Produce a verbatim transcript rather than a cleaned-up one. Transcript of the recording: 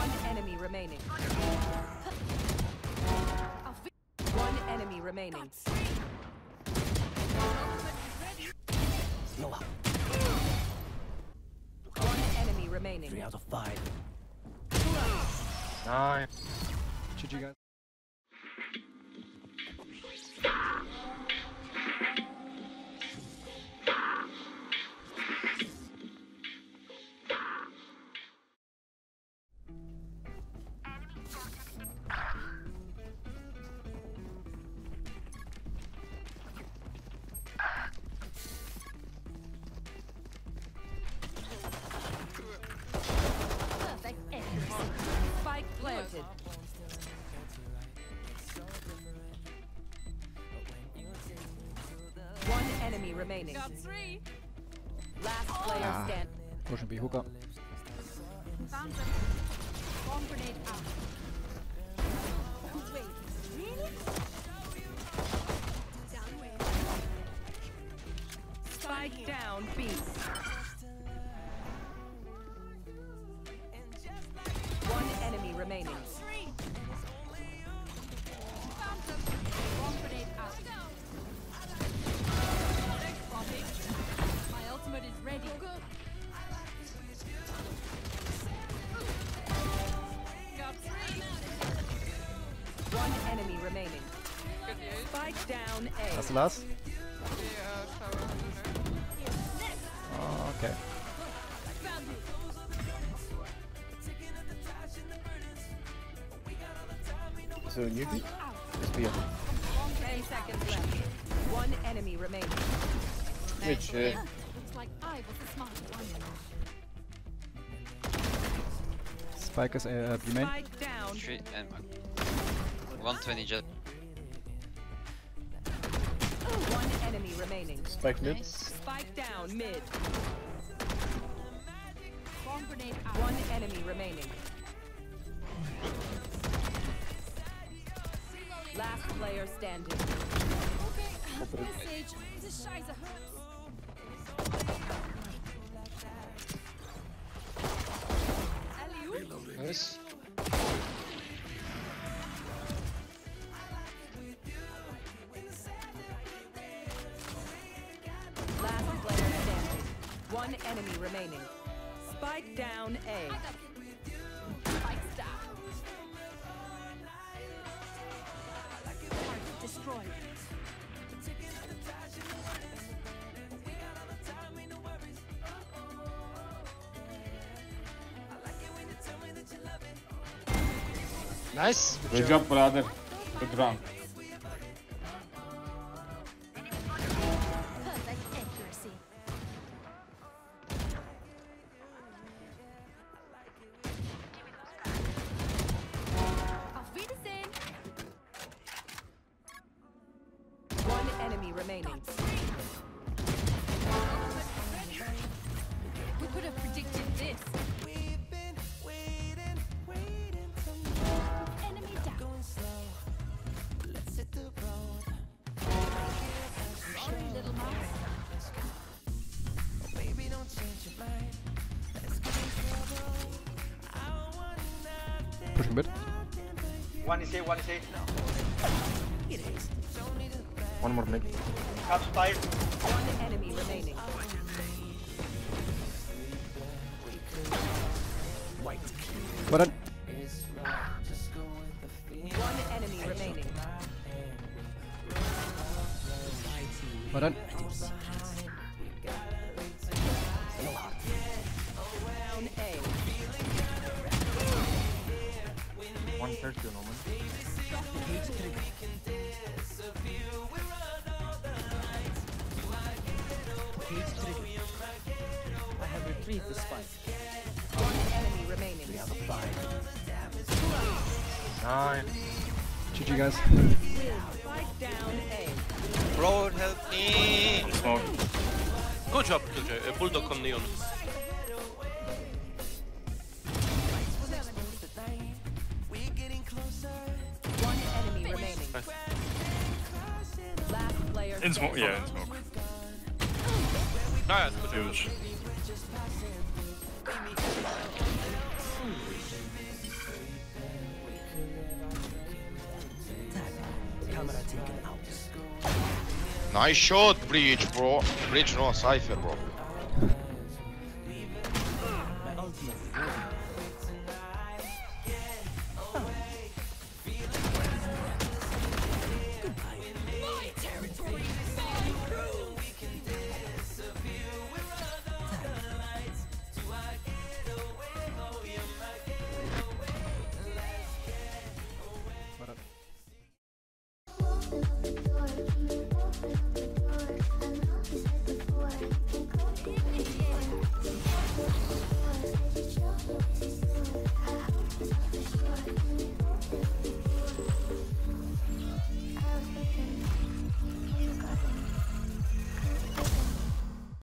One enemy remaining. One enemy remaining. Noah. One enemy remaining. Three out of five. Nice. G G guys. Planted. One enemy remaining. Got three. Last player ah. stand. Push and be hook up. Bomb grenade out. Wait, really? Spike down, beast. Remaining. My ultimate is ready. One enemy remaining. Spike down A. That's the last? Oh, okay. So you can just be up. ten seconds left. One enemy remaining. Good shit. Looks like I was the smart one. Spike is uh, B main. Spike down. Three and one twenty jet. One enemy remaining. Spike mid. Spike down mid. Bomb grenade out. One enemy remaining. Last player standing. Okay, message. This shies a hurt. Nice. Last player standing. One enemy remaining. Spike down A. Nice. Good job, brother. Good round. Perfect accuracy. Auf Wiedersehen. One enemy remaining. We could have predicted this. Pushing mid. One is A, one is A. One more mid. Top spike. One enemy remaining. What a... One enemy remaining. What a... one thirty on moment. I have retrieved the spike. One enemy remaining. We have a five. Nine. G G guys. Spike down A. Bro, help me. Oh. Good job, K J. Bulldog on Neon. In smoke, yeah, in smoke. Nice, good news. Nice shot, Breach, bro. Breach, no, Cypher, bro.